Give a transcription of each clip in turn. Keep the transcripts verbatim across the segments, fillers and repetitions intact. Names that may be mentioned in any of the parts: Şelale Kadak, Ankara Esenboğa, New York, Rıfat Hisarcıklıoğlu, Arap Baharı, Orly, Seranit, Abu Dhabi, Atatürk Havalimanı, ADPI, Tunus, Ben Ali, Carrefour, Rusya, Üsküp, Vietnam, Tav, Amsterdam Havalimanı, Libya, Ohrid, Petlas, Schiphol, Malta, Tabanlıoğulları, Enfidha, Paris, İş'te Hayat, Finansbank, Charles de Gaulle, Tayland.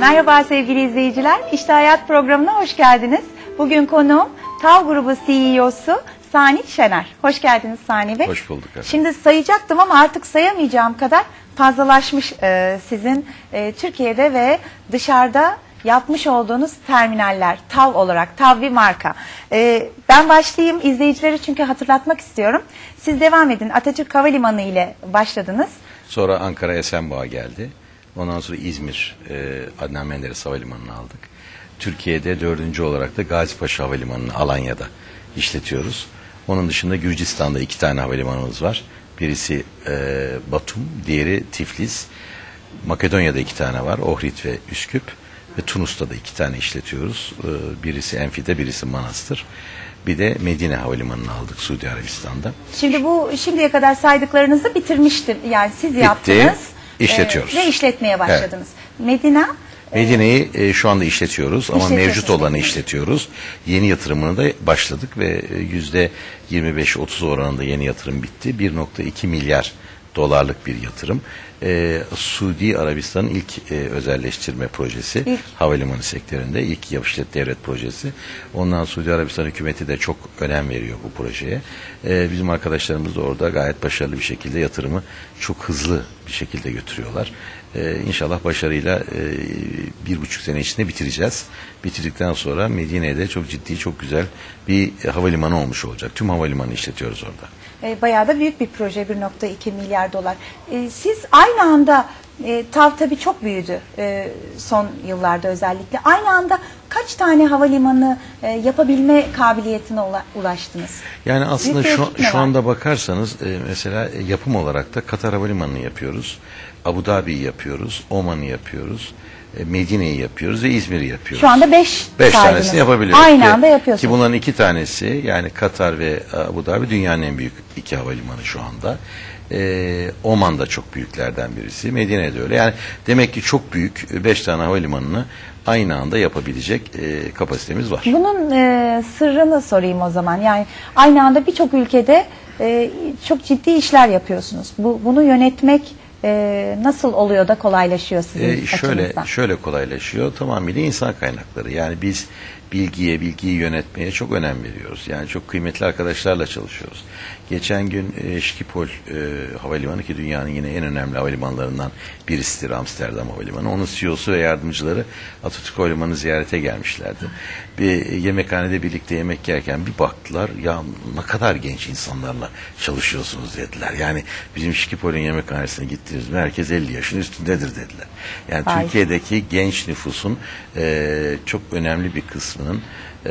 Merhaba sevgili izleyiciler, İşte Hayat programına hoş geldiniz. Bugün konuğum Tav grubu C E O'su Sani Şener. Hoş geldiniz Sani Bey. Hoş bulduk efendim. Şimdi sayacaktım ama artık sayamayacağım kadar fazlalaşmış e, sizin e, Türkiye'de ve dışarıda yapmış olduğunuz terminaller. Tav olarak, Tav bir marka. E, ben başlayayım izleyicileri çünkü hatırlatmak istiyorum. Siz devam edin. Atatürk Havalimanı ile başladınız. Sonra Ankara Esenboğa geldi. Ondan sonra İzmir e, Adnan Menderes Havalimanı'nı aldık. Türkiye'de dördüncü olarak da Gazipaşa Havalimanı'nı Alanya'da işletiyoruz. Onun dışında Gürcistan'da iki tane havalimanımız var. Birisi e, Batum, diğeri Tiflis. Makedonya'da iki tane var, Ohrid ve Üsküp. Ve Tunus'ta da iki tane işletiyoruz. E, birisi Enfidha, birisi Manastır. Bir de Medine Havalimanı'nı aldık Suudi Arabistan'da. Şimdi bu şimdiye kadar saydıklarınızı bitirmiştim. Yani siz Bitti. yaptınız. İşletiyoruz. Ve işletmeye başladınız. Evet. Medine? Medine'yi e, şu anda işletiyoruz ama mevcut olanı işletiyoruz. Yeni yatırımını da başladık ve yüzde yirmi beş otuz oranında yeni yatırım bitti. bir nokta iki milyar dolarlık bir yatırım. E, Suudi Arabistan'ın ilk e, özelleştirme projesi. İlk. Havalimanı sektöründe ilk yapışlet devlet projesi. Ondan Suudi Arabistan hükümeti de çok önem veriyor bu projeye. E, bizim arkadaşlarımız da orada gayet başarılı bir şekilde yatırımı çok hızlı bir şekilde götürüyorlar. Ee, inşallah başarıyla e, bir buçuk sene içinde bitireceğiz. Bitirdikten sonra Medine'de çok ciddi, çok güzel bir havalimanı olmuş olacak. Tüm havalimanı işletiyoruz orada. E, bayağı da büyük bir proje, bir nokta iki milyar dolar. E, siz aynı anda, e, Tav tabii çok büyüdü e, son yıllarda özellikle. Aynı anda kaç tane havalimanı e, yapabilme kabiliyetine ulaştınız? Yani aslında şu, şu anda bakarsanız e, mesela yapım olarak da Katar Havalimanı'nı yapıyoruz. Abu Dhabi'yi yapıyoruz, Oman'ı yapıyoruz, Medine'yi yapıyoruz ve İzmir'i yapıyoruz. Şu anda beş, beş tanesini yapabiliyoruz. Aynı anda yapıyorsunuz. Ki bunların iki tanesi yani Katar ve Abu Dhabi dünyanın en büyük iki havalimanı şu anda. Ee, Oman da çok büyüklerden birisi. Medine'de öyle. Yani demek ki çok büyük beş tane havalimanını aynı anda yapabilecek e, kapasitemiz var. Bunun e, sırrını sorayım o zaman. Yani aynı anda birçok ülkede e, çok ciddi işler yapıyorsunuz. Bu, bunu yönetmek Ee, nasıl oluyor da kolaylaşıyor sizin ee, şöyle, açınızdan? Şöyle kolaylaşıyor. Tamamıyla insan kaynakları. Yani biz bilgiye, bilgiyi yönetmeye çok önem veriyoruz. Yani çok kıymetli arkadaşlarla çalışıyoruz. Geçen gün e, Schiphol e, Havalimanı ki dünyanın yine en önemli havalimanlarından birisidir Amsterdam Havalimanı. Onun C E O'su ve yardımcıları Atatürk Havalimanı ziyarete gelmişlerdi. Bir yemekhanede birlikte yemek yerken bir baktılar, ya ne kadar genç insanlarla çalışıyorsunuz dediler. Yani bizim Schiphol'ün yemekhanesine gittiğimiz merkez elli yaşın üstündedir dediler. Yani Ay. Türkiye'deki genç nüfusun e, çok önemli bir kısmının e,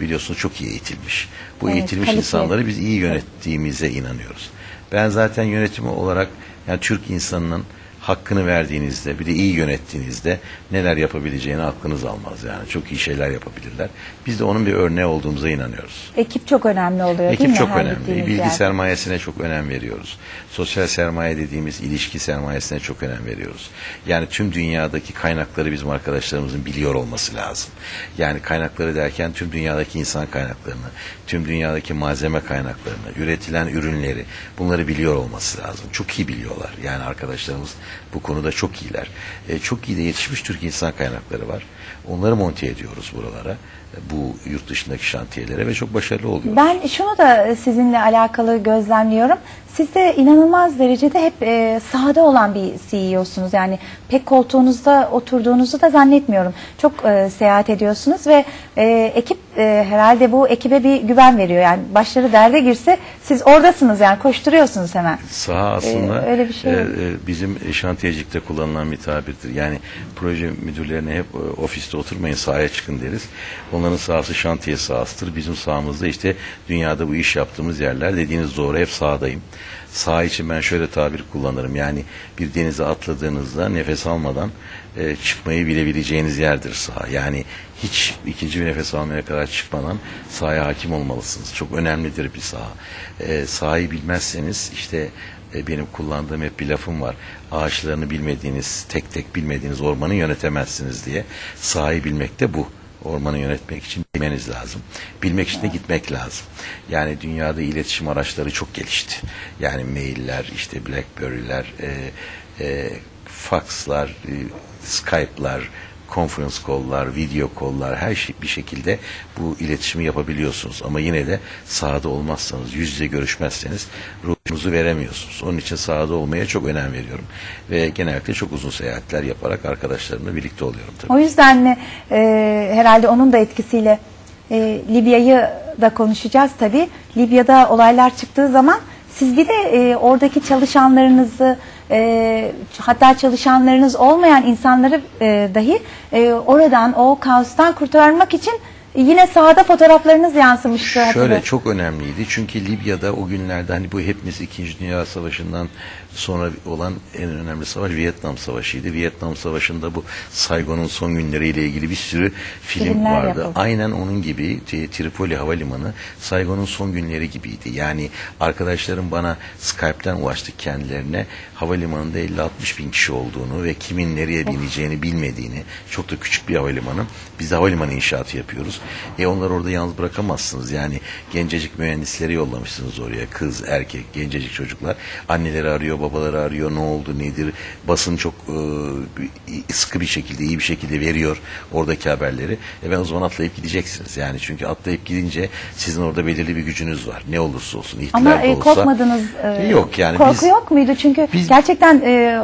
biliyorsunuz çok iyi eğitilmiş. Bu evet, eğitilmiş kaliteli insanları biz iyi yönettiğimize evet. inanıyoruz. Ben zaten yönetimi olarak yani Türk insanının hakkını verdiğinizde, bir de iyi yönettiğinizde neler yapabileceğini aklınız almaz yani. Çok iyi şeyler yapabilirler. Biz de onun bir örneği olduğumuza inanıyoruz. Ekip çok önemli oluyor Ekip değil mi? Ekip çok önemli. Bilgi yani. sermayesine çok önem veriyoruz. Sosyal sermaye dediğimiz ilişki sermayesine çok önem veriyoruz. Yani tüm dünyadaki kaynakları bizim arkadaşlarımızın biliyor olması lazım. Yani kaynakları derken tüm dünyadaki insan kaynaklarını, tüm dünyadaki malzeme kaynaklarını, üretilen ürünleri bunları biliyor olması lazım. Çok iyi biliyorlar. Yani arkadaşlarımız bu konuda çok iyiler. E, çok iyi de yetişmiş Türk insan kaynakları var. Onları monte ediyoruz buralara. Bu yurt dışındaki şantiyelere ve çok başarılı oluyoruz. Ben şunu da sizinle alakalı gözlemliyorum. Siz de inanılmaz derecede hep e, sahada olan bir C E O'sunuz. Yani pek koltuğunuzda oturduğunuzu da zannetmiyorum. Çok e, seyahat ediyorsunuz ve e, ekip e, herhalde bu ekibe bir güven veriyor. Yani başları derde girse siz oradasınız yani koşturuyorsunuz hemen. Saha aslında e, öyle bir şey e, e, bizim şantiyecilikte kullanılan bir tabirdir. Yani proje müdürlerine hep e, ofiste oturmayın sahaya çıkın deriz. Onların sahası şantiye sahasıdır. Bizim sahamızda işte dünyada bu iş yaptığımız yerler dediğiniz doğru hep sahadayım. Saha için ben şöyle tabir kullanırım. Yani bir denize atladığınızda nefes almadan e, çıkmayı bilebileceğiniz yerdir saha. Yani hiç ikinci bir nefes almaya kadar çıkmadan sahaya hakim olmalısınız. Çok önemlidir bir saha. E, sahayı bilmezseniz işte e, benim kullandığım hep bir lafım var. Ağaçlarını bilmediğiniz, tek tek bilmediğiniz ormanı yönetemezsiniz diye. Sahayı bilmek de bu. Ormanı yönetmek için bilmeniz lazım. Bilmek için de gitmek lazım. Yani dünyada iletişim araçları çok gelişti. Yani mailler, işte BlackBerry'ler, e, e, faxlar, e, Skype'lar, conference call'lar, video call'lar, her şey bir şekilde bu iletişimi yapabiliyorsunuz. Ama yine de sahada olmazsanız, yüz yüze görüşmezseniz ruhunuzu veremiyorsunuz. Onun için sahada olmaya çok önem veriyorum. Ve genellikle çok uzun seyahatler yaparak arkadaşlarımla birlikte oluyorum tabii. O yüzden mi e, herhalde onun da etkisiyle e, Libya'yı da konuşacağız tabii. Libya'da olaylar çıktığı zaman siz bir de e, oradaki çalışanlarınızı, e, hatta çalışanlarınız olmayan insanları e, dahi e, oradan, o kaostan kurtarmak için yine sahada fotoğraflarınız yansımıştı. Şöyle hatırlı. Çok önemliydi çünkü Libya'da o günlerde, hani bu hepimiz İkinci Dünya Savaşı'ndan sonra olan en önemli savaş Vietnam Savaşı'ydı. Vietnam Savaşı'nda bu Saigon'un son günleriyle ilgili bir sürü film Filmler vardı. Yapıldı. Aynen onun gibi Tripoli Havalimanı Saigon'un son günleri gibiydi. Yani arkadaşlarım bana Skype'ten ulaştık kendilerine. Havalimanında elli altmış bin kişi olduğunu ve kimin nereye bineceğini bilmediğini, çok da küçük bir havalimanı. Biz de havalimanı inşaatı yapıyoruz. E onları orada yalnız bırakamazsınız. Yani gencecik mühendisleri yollamışsınız oraya. Kız, erkek, gencecik çocuklar. Anneleri arıyor, babaları arıyor. Ne oldu, nedir? Basın çok e, sıkı bir şekilde, iyi bir şekilde veriyor oradaki haberleri. E ben o zaman atlayıp gideceksiniz. Yani çünkü atlayıp gidince sizin orada belirli bir gücünüz var. Ne olursa olsun, ihtilal olursa. Ama e, korkmadınız. E, yok yani. Korku biz, yok muydu? Çünkü biz, gerçekten e,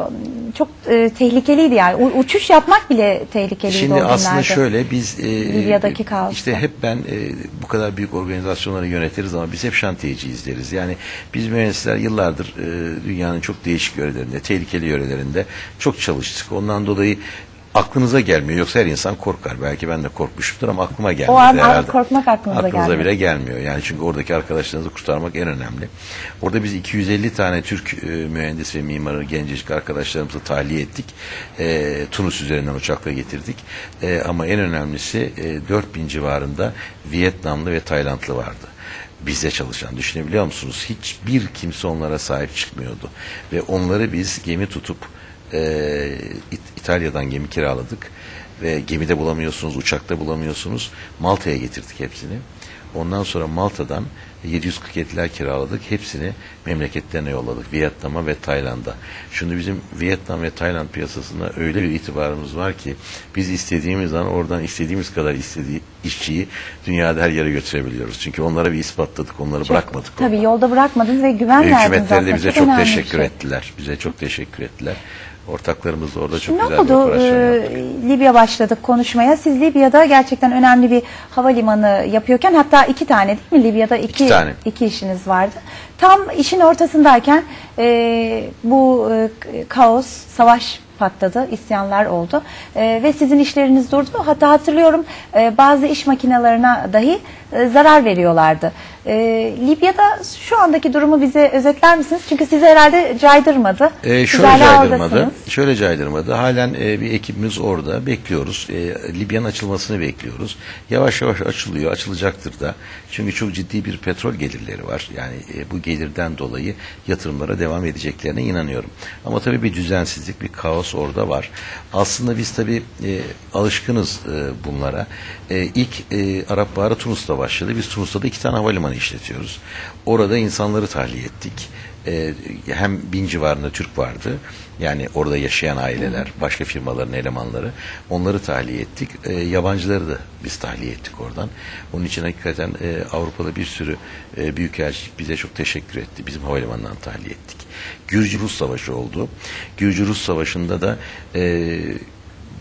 çok e, tehlikeliydi yani. U, uçuş yapmak bile tehlikeliydi. Şimdi aslında şöyle biz e, Libya'daki kaos. İşte hep ben e, bu kadar büyük organizasyonları yönetiriz ama biz hep şantiyeciyiz deriz. Yani biz mühendisler yıllardır e, dünyanın çok değişik yörelerinde, tehlikeli yörelerinde çok çalıştık. Ondan dolayı aklınıza gelmiyor. Yoksa her insan korkar. Belki ben de korkmuşumdur ama aklıma gelmiyor. O an herhalde. Korkmak aklınıza, aklınıza gelmiyor. bile gelmiyor. Yani çünkü oradaki arkadaşlarınızı kurtarmak en önemli. Orada biz iki yüz elli tane Türk e, mühendis ve mimarı, gencecik arkadaşlarımızı tahliye ettik. E, Tunus üzerinden uçakla getirdik. E, ama en önemlisi e, dört bin civarında Vietnamlı ve Taylandlı vardı. Bizde çalışan, düşünebiliyor musunuz? Hiçbir kimse onlara sahip çıkmıyordu. Ve onları biz gemi tutup Ee, İtalya'dan gemi kiraladık ve gemide bulamıyorsunuz, uçakta bulamıyorsunuz. Malta'ya getirdik hepsini. Ondan sonra Malta'dan yedi yüz kırk yediler kiraladık. Hepsini memleketlerine yolladık. Vietnam'a ve Tayland'a. Şimdi bizim Vietnam ve Tayland piyasasında öyle bir itibarımız var ki biz istediğimiz an oradan istediğimiz kadar istediği işçiyi dünyada her yere götürebiliyoruz. Çünkü onlara bir ispatladık. Onları çok, bırakmadık. Tabii ondan. Yolda bırakmadınız ve güven verdiniz. Hükümetler de bize çok, çok teşekkür şey. ettiler. Bize çok teşekkür ettiler. Ortaklarımız orada çok ne güzel oldu? bir operasyon yaptık. Ee, Libya başladık konuşmaya. Siz Libya'da gerçekten önemli bir havalimanı yapıyorken, hatta iki tane değil mi? Libya'da iki, iki, tane. iki işiniz vardı. Tam işin ortasındayken e, bu e, kaos, savaş patladı, isyanlar oldu. E, ve sizin işleriniz durdu. Hatta hatırlıyorum e, bazı iş makinelerine dahi e, zarar veriyorlardı. E, Libya'da şu andaki durumu bize özetler misiniz? Çünkü sizi herhalde caydırmadı. E, şöyle caydırmadı. Şöyle caydırmadı. Halen e, bir ekibimiz orada. Bekliyoruz. E, Libya'nın açılmasını bekliyoruz. Yavaş yavaş açılıyor. Açılacaktır da. Çünkü çok ciddi bir petrol gelirleri var. Yani e, bu gelirden dolayı yatırımlara devam edeceklerine inanıyorum. Ama tabii bir düzensizlik, bir kaos orada var. Aslında biz tabii e, alışkınız e, bunlara. E, ilk e, Arap Baharı Tunus'ta başladı. Biz Tunus'ta da iki tane havalimanı işletiyoruz. Orada insanları tahliye ettik. Ee, hem bin civarında Türk vardı. Yani orada yaşayan aileler, başka firmaların elemanları. Onları tahliye ettik. Ee, yabancıları da biz tahliye ettik oradan. Onun için hakikaten e, Avrupa'da bir sürü e, büyükelçilik bize çok teşekkür etti. Bizim havalimanından tahliye ettik. Gürcü Rus Savaşı oldu. Gürcü Rus Savaşı'nda da e,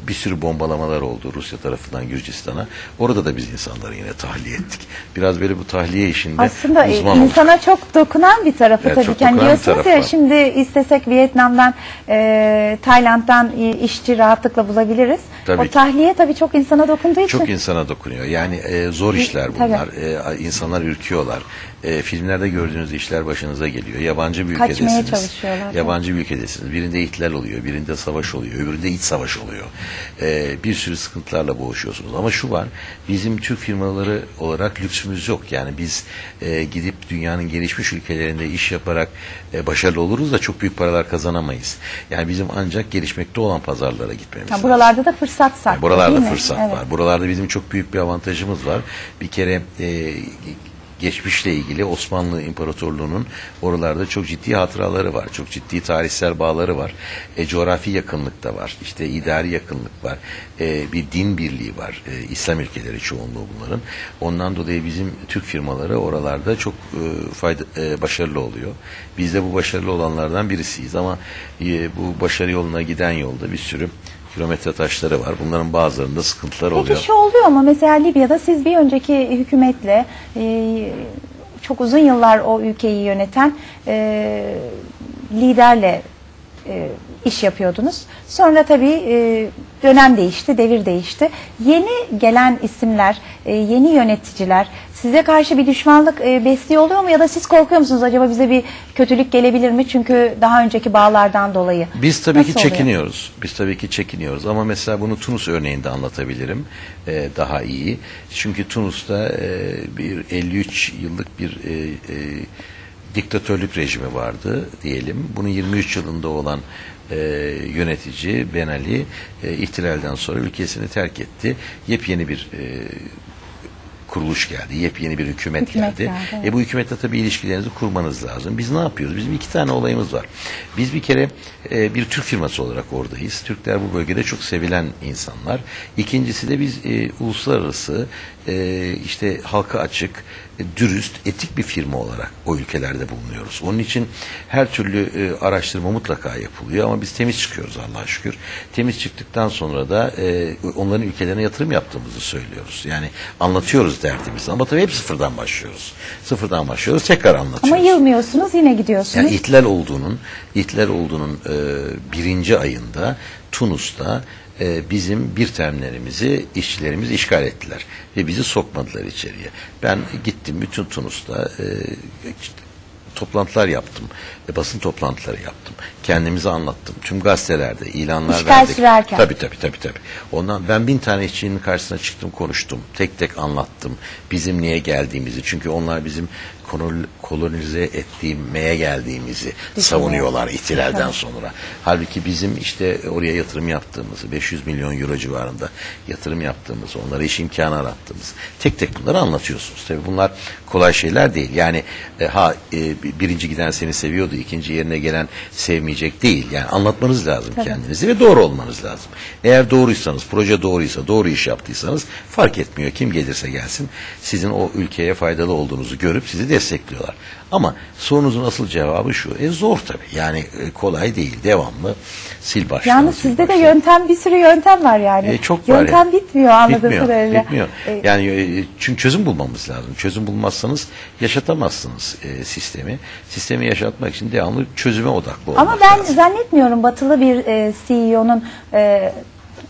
bir sürü bombalamalar oldu Rusya tarafından Gürcistan'a. Orada da biz insanları yine tahliye ettik. Biraz böyle bu tahliye işinde aslında uzman insana olduk. Çok dokunan bir tarafı evet, tabii. Yani diyorsunuz ya, şimdi istesek Vietnam'dan, e, Tayland'dan işçi rahatlıkla bulabiliriz. Tabii o ki. Tahliye tabii çok insana dokunduğu için. Çok insana dokunuyor. Yani e, zor işler bunlar. E, insanlar ürküyorlar. E, filmlerde gördüğünüz işler başınıza geliyor. Yabancı bir ülkedesiniz. Kaçmaya çalışıyorlar. Yabancı bir ülkedesiniz. Birinde ihtilal oluyor, birinde savaş oluyor, öbüründe iç savaş oluyor. Ee, bir sürü sıkıntılarla boğuşuyorsunuz. Ama şu var, bizim Türk firmaları olarak lüksümüz yok. Yani biz e, gidip dünyanın gelişmiş ülkelerinde iş yaparak e, başarılı oluruz da çok büyük paralar kazanamayız. Yani bizim ancak gelişmekte olan pazarlara gitmemiz lazım. Buralarda da fırsat saklı. Yani buralarda fırsat var. Evet. Buralarda bizim çok büyük bir avantajımız var. Bir kere e, geçmişle ilgili Osmanlı İmparatorluğu'nun oralarda çok ciddi hatıraları var. Çok ciddi tarihsel bağları var. E, coğrafi yakınlık da var. İşte idari yakınlık var. E, bir din birliği var. E, İslam ülkeleri çoğunluğu bunların. Ondan dolayı bizim Türk firmaları oralarda çok e, fayda, e, başarılı oluyor. Biz de bu başarılı olanlardan birisiyiz ama e, bu başarı yoluna giden yolda bir sürü kilometre taşları var. Bunların bazılarında sıkıntılar oluyor. Peki şu oluyor mu? Mesela Libya'da siz bir önceki hükümetle e, çok uzun yıllar o ülkeyi yöneten e, liderle e, iş yapıyordunuz. Sonra tabii e, dönem değişti, devir değişti. Yeni gelen isimler, e, yeni yöneticiler size karşı bir düşmanlık e, besliyor oluyor mu? Ya da siz korkuyor musunuz? Acaba bize bir kötülük gelebilir mi? Çünkü daha önceki bağlardan dolayı. Biz tabii Nasıl ki çekiniyoruz. Oluyor? Biz tabii ki çekiniyoruz. Ama mesela bunu Tunus örneğinde anlatabilirim. E, daha iyi. Çünkü Tunus'ta e, bir elli üç yıllık bir e, e, diktatörlük rejimi vardı diyelim. Bunun yirmi üç yılında olan Ee, yönetici Ben Ali e, ihtilalden sonra ülkesini terk etti. Yepyeni bir e, kuruluş geldi. Yepyeni bir hükümet, hükümet geldi. geldi. E, bu hükümetle tabii ilişkilerinizi kurmanız lazım. Biz ne yapıyoruz? Bizim iki tane olayımız var. Biz bir kere e, bir Türk firması olarak oradayız. Türkler bu bölgede çok sevilen insanlar. İkincisi de biz e, uluslararası e, işte halka açık, dürüst, etik bir firma olarak o ülkelerde bulunuyoruz. Onun için her türlü e, araştırma mutlaka yapılıyor ama biz temiz çıkıyoruz Allah'a şükür. Temiz çıktıktan sonra da e, onların ülkelerine yatırım yaptığımızı söylüyoruz. Yani anlatıyoruz derdimizi ama tabii hep sıfırdan başlıyoruz. Sıfırdan başlıyoruz, tekrar anlatıyoruz. Ama yılmıyorsunuz, yine gidiyorsunuz. Yani ihtilal olduğunun, ihtilal olduğunun e, birinci ayında Tunus'ta bizim bir terminalimizi işçilerimiz işgal ettiler ve bizi sokmadılar içeriye. Ben gittim bütün Tunus'ta işte toplantılar yaptım, basın toplantıları yaptım, kendimizi anlattım, tüm gazetelerde ilanlar İşgal verdik. Sürerken. Tabii tabii tabii tabii. Ondan ben bin tane işçinin karşısına çıktım, konuştum, tek tek anlattım bizim niye geldiğimizi, çünkü onlar bizim kolonize ettiğime geldiğimizi savunuyorlar ihtilalden sonra. Halbuki bizim işte oraya yatırım yaptığımızı, beş yüz milyon euro civarında yatırım yaptığımızı, onlara iş imkanı arattığımızı tek tek bunları anlatıyorsunuz. Tabii bunlar kolay şeyler değil. Yani e, ha e, birinci giden seni seviyordu, ikinci yerine gelen sevmeyecek değil. Yani anlatmanız lazım Tabii. kendinizi ve doğru olmanız lazım. Eğer doğruysanız, proje doğruysa, doğru iş yaptıysanız fark etmiyor. Kim gelirse gelsin sizin o ülkeye faydalı olduğunuzu görüp sizi destekliyorlar. Ama sorunuzun asıl cevabı şu. E zor tabii. Yani e, kolay değil. Devamlı sil baştan. Yalnız sil sizde baştan. de yöntem, bir sürü yöntem var yani. E, çok yöntem var. Yöntem yani. bitmiyor anladığım bitmiyor, kadarıyla. Bitmiyor. Yani e, çünkü çözüm bulmamız lazım. Çözüm bulmazsanız yaşatamazsınız e, sistemi. Sistemi yaşatmak için devamlı çözüme odaklı olmak Ama ben lazım. zannetmiyorum batılı bir e, C E O'nun e,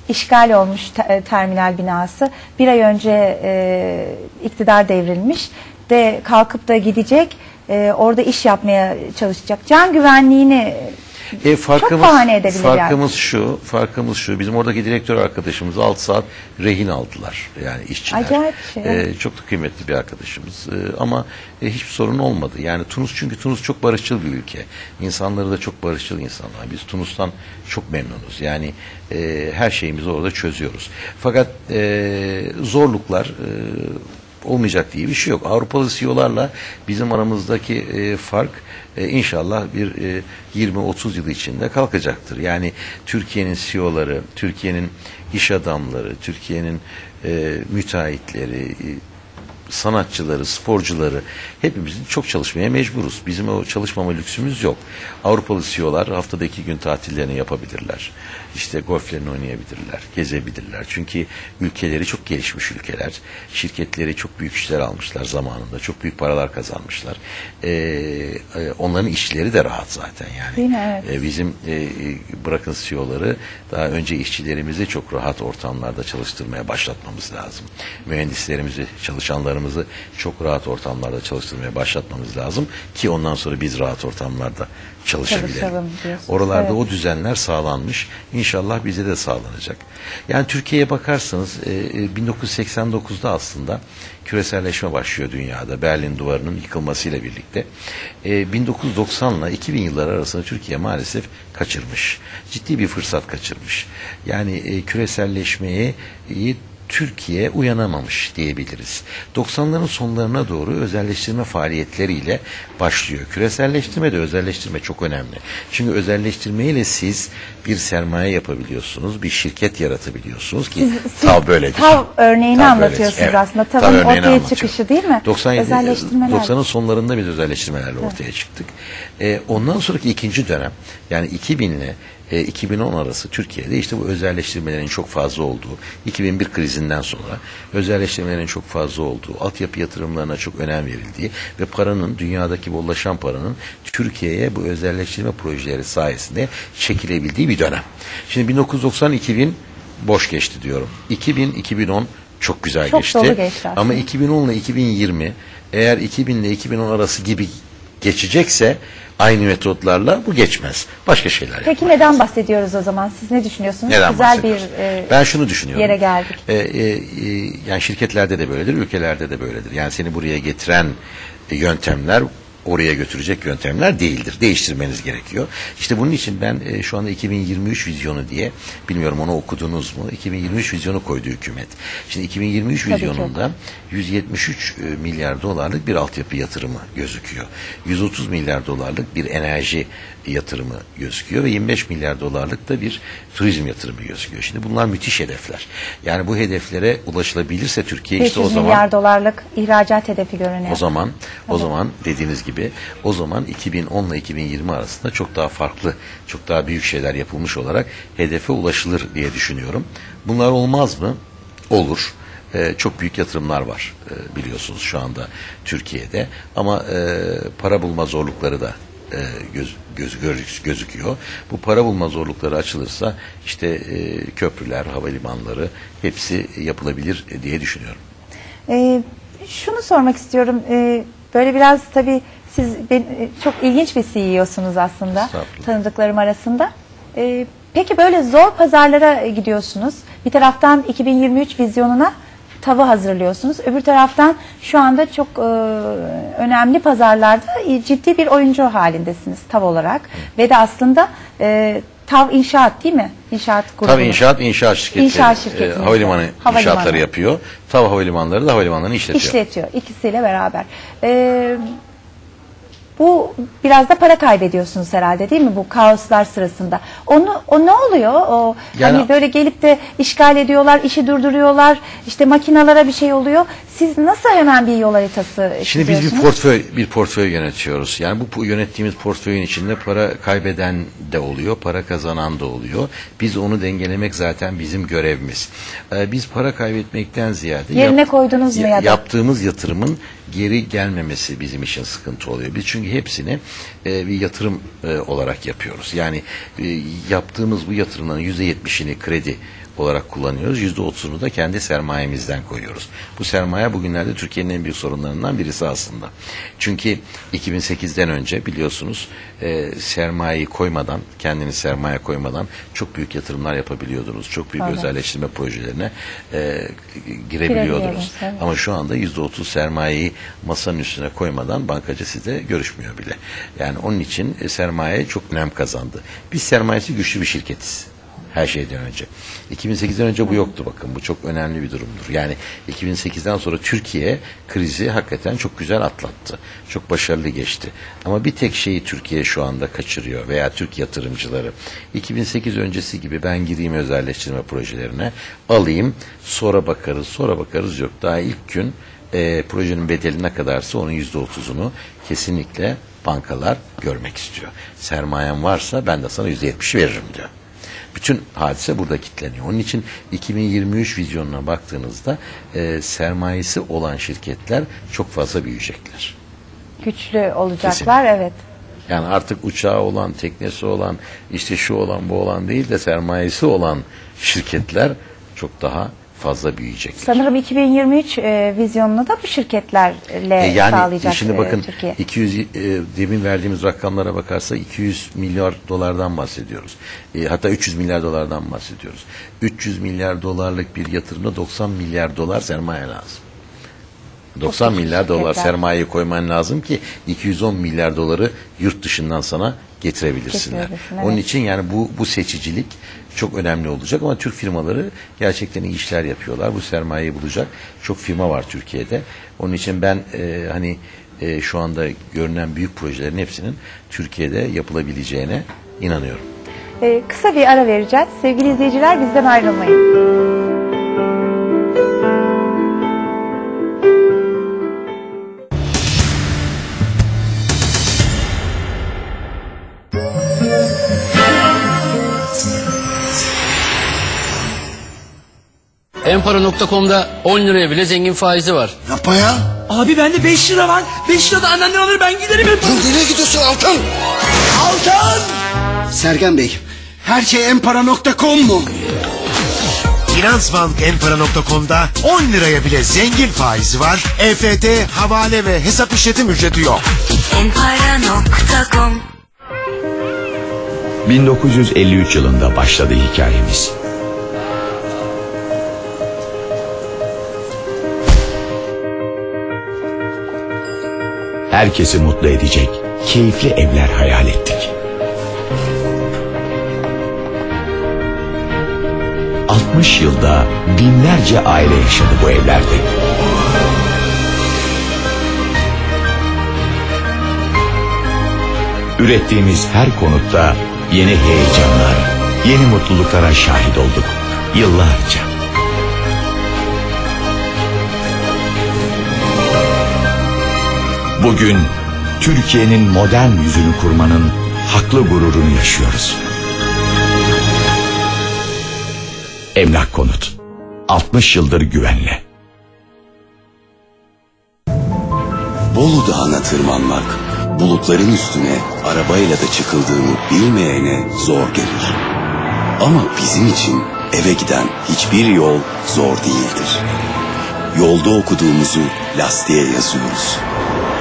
İşgal olmuş te terminal binası. Bir ay önce e, iktidar devrilmiş de kalkıp da gidecek, e, orada iş yapmaya çalışacak. Can güvenliğini e, farkımız, çok bahane edebilir. Farkımız yani. şu, farkımız şu, bizim oradaki direktör arkadaşımızı altı saat rehin aldılar. Yani işçiler. Acayip şey. E, çok da kıymetli bir arkadaşımız. E, ama e, hiçbir sorun olmadı. Yani Tunus, çünkü Tunus çok barışçıl bir ülke. İnsanları da çok barışçıl insanlar. Biz Tunus'tan çok memnunuz. Yani e, her şeyimizi orada çözüyoruz. Fakat e, zorluklar e, olmayacak diye bir şey yok. Avrupalı C E O'larla bizim aramızdaki e, fark e, inşallah bir e, yirmi otuz yıl içinde kalkacaktır. Yani Türkiye'nin C E O'ları, Türkiye'nin iş adamları, Türkiye'nin e, müteahhitleri, e, sanatçıları, sporcuları hepimizin çok çalışmaya mecburuz. Bizim o çalışmama lüksümüz yok. Avrupalı C E O'lar haftada iki gün tatillerini yapabilirler. İşte golflerini oynayabilirler, gezebilirler. Çünkü ülkeleri çok gelişmiş ülkeler. Şirketleri çok büyük işler almışlar zamanında. Çok büyük paralar kazanmışlar. Ee, onların işçileri de rahat zaten yani. Evet. Ee, bizim e, bırakın C E O'ları daha önce işçilerimizi çok rahat ortamlarda çalıştırmaya başlatmamız lazım. Mühendislerimizi, çalışanları çok rahat ortamlarda çalıştırmaya başlatmamız lazım ki ondan sonra biz rahat ortamlarda çalışabilelim. Oralarda evet. o düzenler sağlanmış. İnşallah bize de sağlanacak. Yani Türkiye'ye bakarsanız bin dokuz yüz seksen dokuz'da aslında küreselleşme başlıyor dünyada. Berlin Duvarı'nın yıkılmasıyla birlikte. bin dokuz yüz doksan'la iki bin yılları arasında Türkiye maalesef kaçırmış. Ciddi bir fırsat kaçırmış. Yani küreselleşmeyi Türkiye uyanamamış diyebiliriz. doksanların sonlarına doğru özelleştirme faaliyetleriyle başlıyor. Küreselleştirme de özelleştirme çok önemli. Çünkü özelleştirmeyle siz bir sermaye yapabiliyorsunuz, bir şirket yaratabiliyorsunuz ki Tav böyledir. Tav örneğini tav anlatıyorsunuz evet. aslında. Tav'ın tav ortaya anlatıyor. çıkışı değil mi? doksanın sonlarında biz özelleştirmelerle evet. ortaya çıktık. Ee, ondan sonraki ikinci dönem, yani iki bin ile iki bin on arası Türkiye'de işte bu özelleştirmelerin çok fazla olduğu, iki bin bir krizinden sonra özelleştirmelerin çok fazla olduğu, altyapı yatırımlarına çok önem verildiği ve paranın, dünyadaki bollaşan paranın Türkiye'ye bu özelleştirme projeleri sayesinde çekilebildiği bir dönem. Şimdi bin dokuz yüz doksan iki bin boş geçti diyorum. iki bin iki bin on çok güzel çok geçti. Dolu geçti ama iki bin on ile iki bin yirmi eğer iki bin ile iki bin on arası gibi geçecekse aynı metotlarla bu geçmez. Başka şeyler yapmaz. Peki neden bahsediyoruz o zaman? Siz ne düşünüyorsunuz? Neden Güzel bir e, ben şunu düşünüyorum. Yere geldik. E, e, e, yani şirketlerde de böyledir, ülkelerde de böyledir. Yani seni buraya getiren yöntemler oraya götürecek yöntemler değildir. Değiştirmeniz gerekiyor. İşte bunun için ben e, şu anda iki bin yirmi üç vizyonu diye, bilmiyorum onu okudunuz mu? iki bin yirmi üç vizyonu koydu hükümet. Şimdi iki bin yirmi üç Tabii vizyonunda ki. yüz yetmiş üç milyar dolarlık bir altyapı yatırımı gözüküyor. yüz otuz milyar dolarlık bir enerji yatırımı gözüküyor ve yirmi beş milyar dolarlık da bir turizm yatırımı gözüküyor. Şimdi bunlar müthiş hedefler. Yani bu hedeflere ulaşılabilirse Türkiye işte o zaman beş yüz milyar dolarlık ihracat hedefi görünüyor. O zaman evet. o zaman dediğiniz gibi o zaman iki bin on ile iki bin yirmi arasında çok daha farklı, çok daha büyük şeyler yapılmış olarak hedefe ulaşılır diye düşünüyorum. Bunlar olmaz mı? Olur. Ee, çok büyük yatırımlar var ee, biliyorsunuz şu anda Türkiye'de ama e, para bulma zorlukları da Göz, göz, göz, gözüküyor. Bu para bulma zorlukları açılırsa işte e, köprüler, havalimanları hepsi yapılabilir diye düşünüyorum. E, şunu sormak istiyorum. E, böyle biraz tabii siz ben, çok ilginç bir C E O'sunuz aslında tanıdıklarım arasında. E, peki böyle zor pazarlara gidiyorsunuz. Bir taraftan iki bin yirmi üç vizyonuna Tav'ı hazırlıyorsunuz. Öbür taraftan şu anda çok e, önemli pazarlarda ciddi bir oyuncu halindesiniz Tav olarak. Ve de aslında e, Tav inşaat değil mi? İnşaat grubu. Tav inşaat, inşaat şirketi. İnşaat şirketi. E, havalimanı, havalimanı inşaatları yapıyor. Tav havalimanları da havalimanlarını işletiyor. İşletiyor. İkisiyle beraber. E, bu biraz da para kaybediyorsunuz herhalde değil mi bu kaoslar sırasında? Onu, o ne oluyor? O, yani, hani böyle gelip de işgal ediyorlar, işi durduruyorlar, işte makinalara bir şey oluyor. Siz nasıl hemen bir yol haritası Şimdi biz bir portföy, bir portföy yönetiyoruz. Yani bu yönettiğimiz portföyün içinde para kaybeden de oluyor, para kazanan da oluyor. Biz onu dengelemek zaten bizim görevimiz. Ee, biz para kaybetmekten ziyade yerine yap, koydunuz mu ya da? Yaptığımız yatırımın geri gelmemesi bizim için sıkıntı oluyor. Biz çünkü hepsini e, bir yatırım e, olarak yapıyoruz. Yani e, yaptığımız bu yatırımların yüzde yetmişini kredi olarak kullanıyoruz. yüzde otuzunu da kendi sermayemizden koyuyoruz. Bu sermaye bugünlerde Türkiye'nin en büyük sorunlarından birisi aslında. Çünkü iki bin sekizden önce biliyorsunuz e, sermayeyi koymadan, kendini sermaye koymadan çok büyük yatırımlar yapabiliyordunuz. Çok büyük evet. özelleştirme projelerine e, girebiliyordunuz. Evet. Ama şu anda yüzde otuz sermayeyi masanın üstüne koymadan bankacı size görüşmüyor bile. Yani onun için e, sermaye çok önem kazandı. Biz sermayesi güçlü bir şirketiz. Her şeyden önce. iki bin sekizden önce bu yoktu bakın. Bu çok önemli bir durumdur. Yani iki bin sekizden sonra Türkiye krizi hakikaten çok güzel atlattı. Çok başarılı geçti. Ama bir tek şeyi Türkiye şu anda kaçırıyor veya Türk yatırımcıları. iki bin sekiz öncesi gibi ben gireyim özelleştirme projelerine alayım sonra bakarız sonra bakarız yok. Daha ilk gün e, projenin bedeli ne kadarsa onun yüzde otuzunu kesinlikle bankalar görmek istiyor. Sermayen varsa ben de sana yüzde yetmişi veririm diyor. Bütün hadise burada kilitleniyor. Onun için iki bin yirmi üç vizyonuna baktığınızda e, sermayesi olan şirketler çok fazla büyüyecekler. Güçlü olacaklar Kesinlikle. Evet. Yani artık uçağı olan, teknesi olan, işte şu olan bu olan değil de sermayesi olan şirketler çok daha fazla büyüyecekler. Sanırım iki bin yirmi üç e, vizyonunu da bu şirketlerle e yani, sağlayacak Türkiye. Şimdi bakın e, iki yüz, e, demin verdiğimiz rakamlara bakarsa iki yüz milyar dolardan bahsediyoruz. E, hatta üç yüz milyar dolardan bahsediyoruz. üç yüz milyar dolarlık bir yatırımda doksan milyar dolar sermaye lazım. doksan milyar dolar sermayeyi koyman lazım ki iki yüz on milyar doları yurt dışından sana getirebilirsinler. Evet. Onun için yani bu bu seçicilik çok önemli olacak ama Türk firmaları gerçekten iyi işler yapıyorlar. Bu sermayeyi bulacak çok firma var Türkiye'de. Onun için ben e, hani e, şu anda görünen büyük projelerin hepsinin Türkiye'de yapılabileceğine inanıyorum. Ee, kısa bir ara vereceğiz. Sevgili izleyiciler, bizden ayrılmayın. Empara nokta com'da on liraya bile zengin faizi var. Yapma ya. Abi bende beş lira var. beş lira da annemden alır, ben giderim Empara. Nereye gidiyorsun Altan? Altan! Sergen Bey, her şey Empara nokta com mu? Finansbank Empara nokta com'da on liraya bile zengin faizi var. E F T, havale ve hesap işletim ücreti yok. Empara nokta com bin dokuz yüz elli üç yılında başladı hikayemiz. Herkesi mutlu edecek keyifli evler hayal ettik. altmış yılda binlerce aile yaşadı bu evlerde. Ürettiğimiz her konutta yeni heyecanlar, yeni mutluluklara şahit olduk yıllarca. Bugün Türkiye'nin modern yüzünü kurmanın haklı gururunu yaşıyoruz. Emlak Konut, altmış yıldır güvenle. Bolu Dağı'na tırmanmak, bulutların üstüne arabayla da çıkıldığını bilmeyene zor gelir. Ama bizim için eve giden hiçbir yol zor değildir. Yolda okuduğumuzu lastiğe yazıyoruz.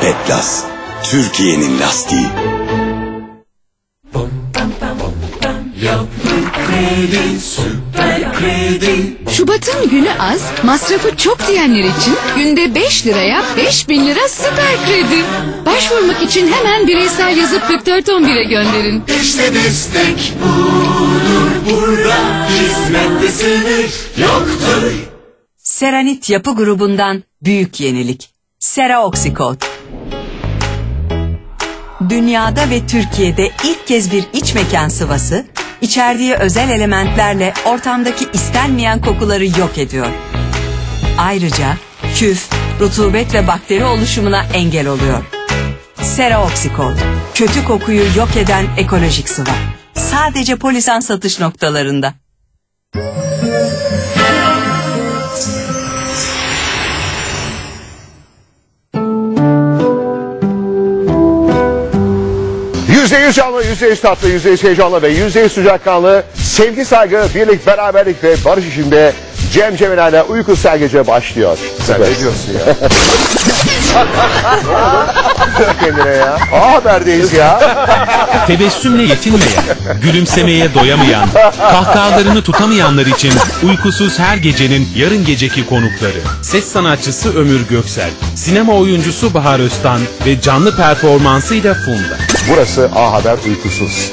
Petlas, Türkiye'nin lastiği. Şubat'ın günü az, masrafı çok diyenler için günde beş liraya beş bin lira süper kredi. Başvurmak için hemen bireysel yazıp kırk dört on bire gönderin. İşte destek budur burada, hizmette sınır yoktur. Seranit Yapı Grubu'ndan büyük yenilik. Sera Oxikot. Dünyada ve Türkiye'de ilk kez bir iç mekan sıvası, içerdiği özel elementlerle ortamdaki istenmeyen kokuları yok ediyor. Ayrıca küf, rutubet ve bakteri oluşumuna engel oluyor. Sera Oxikot, kötü kokuyu yok eden ekolojik sıvı. Sadece Polisan satış noktalarında. yüzde yüz canlı, yüzde yüz tatlı, yüzde yüz heyecanlı ve yüzde yüz sıcakkanlı sevgi, saygı, birlik, beraberlik ve barış içinde Cem Cemilay'la Uyku Sergece başlıyor. Sen ne diyorsun ya? Kendine ya. A Haber'deyiz ya. Tebessümle yetinmeyen, gülümsemeye doyamayan, kahkahalarını tutamayanlar için uykusuz her gecenin yarın geceki konukları. Ses sanatçısı Ömür Göksel, sinema oyuncusu Bahar Öztan ve canlı performansıyla Funda. Burası A Haber Uykusuz.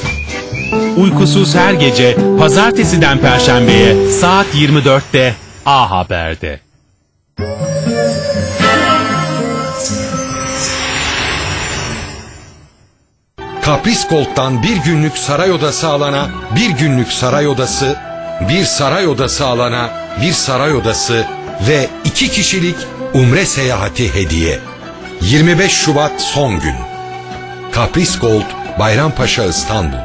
Uykusuz her gece pazartesiden perşembeye saat yirmi dörtte A Haber'de. Kapris Gold'dan bir günlük saray odası alana bir günlük saray odası, bir saray odası alana bir saray odası ve iki kişilik umre seyahati hediye. yirmi beş Şubat son gün. Kapris Gold, Bayrampaşa, İstanbul.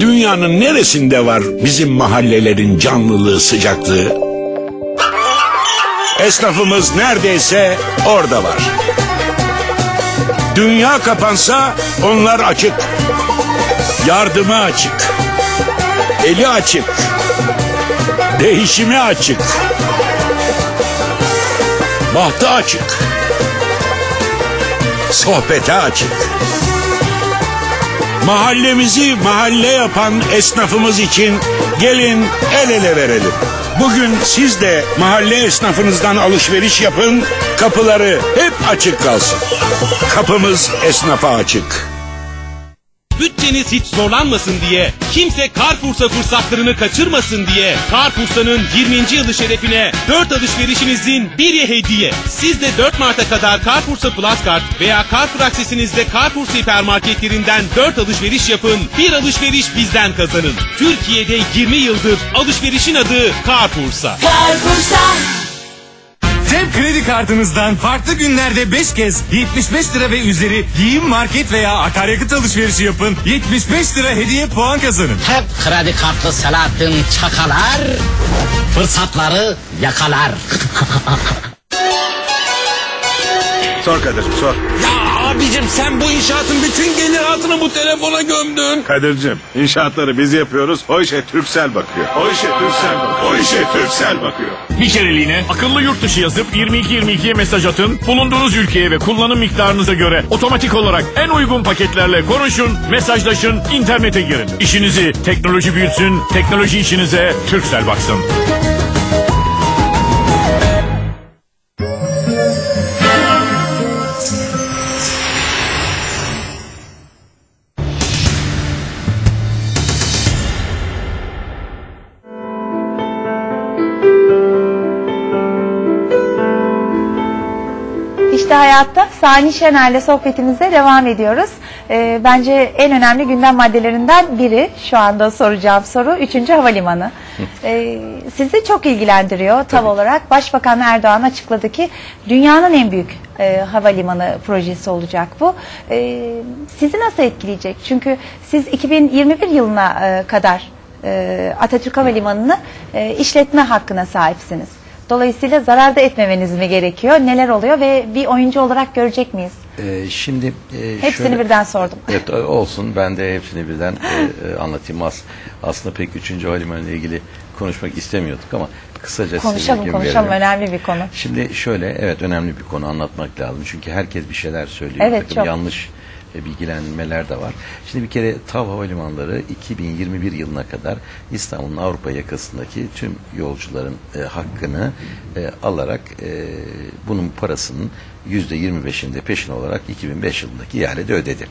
Dünyanın neresinde var bizim mahallelerin canlılığı, sıcaklığı? Esnafımız neredeyse orada var. Dünya kapansa onlar açık. Yardıma açık. Eli açık. Değişime açık. Bahtı açık. sohbete açık. Mahallemizi mahalle yapan esnafımız için gelin el ele verelim. Bugün siz de mahalle esnafınızdan alışveriş yapın, kapıları hep açık kalsın. Kapımız esnafa açık. Bütçeniz hiç zorlanmasın diye, kimse Carrefour'sa fırsatlarını kaçırmasın diye Carrefour'sanın yirminci yılı şerefine dört alışverişinizin biri hediye. Siz de dört Mart'a kadar Carrefour'sa Plus Card veya Carrefour aksesinizde Carrefour'sa hipermarketlerinden dört alışveriş yapın, bir alışveriş bizden kazanın. Türkiye'de yirmi yıldır alışverişin adı Carrefour'sa. Carrefour'sa. Cep kredi kartınızdan farklı günlerde beş kez yetmiş beş lira ve üzeri giyim, market veya akaryakıt alışverişi yapın. yetmiş beş lira hediye puan kazanın. Hep kredi kartlı Selahattin Çakalar fırsatları yakalar. Sor Kadir'cim, sor. Ya abicim, sen bu inşaatın bütün geliratını bu telefona gömdün. Kadir'cim, inşaatları biz yapıyoruz. O işe Türksel bakıyor. O işe Türksel bakıyor. O işe Türksel bakıyor. Bir kereliğine akıllı yurt dışı yazıp yirmi iki yirmi iki'ye mesaj atın. Bulunduğunuz ülkeye ve kullanım miktarınıza göre otomatik olarak en uygun paketlerle konuşun, mesajlaşın, internete girin. İşinizi teknoloji büyütsün, teknoloji işinize Türksel baksın. Hayatta Sani Şener'le sohbetimize devam ediyoruz. E, bence en önemli gündem maddelerinden biri şu anda soracağım soru üçüncü havalimanı. E, sizi çok ilgilendiriyor tav olarak. Başbakan Erdoğan açıkladı ki dünyanın en büyük e, havalimanı projesi olacak bu. E, sizi nasıl etkileyecek? Çünkü siz iki bin yirmi bir yılına e, kadar e, Atatürk Havalimanı'nı e, işletme hakkına sahipsiniz. Dolayısıyla zarar da etmemeniz mi gerekiyor? Neler oluyor ve bir oyuncu olarak görecek miyiz? Ee, şimdi e, hepsini şöyle, birden sordum. Evet, olsun, ben de hepsini birden e, anlatayım. As, aslında pek üçüncü havalimanı ile ilgili konuşmak istemiyorduk ama kısaca konuşalım, konuşalım. Önemli bir konu. Şimdi şöyle, evet, önemli bir konu, anlatmak lazım. Çünkü herkes bir şeyler söylüyor. Evet, çok. Yanlış bilgilenmeler de var. Şimdi bir kere Tav Havalimanları iki bin yirmi bir yılına kadar İstanbul'un Avrupa yakasındaki tüm yolcuların e, hakkını e, alarak e, bunun parasının yüzde yirmi beş'ini de peşin olarak iki bin beş yılındaki ihalede ödedi.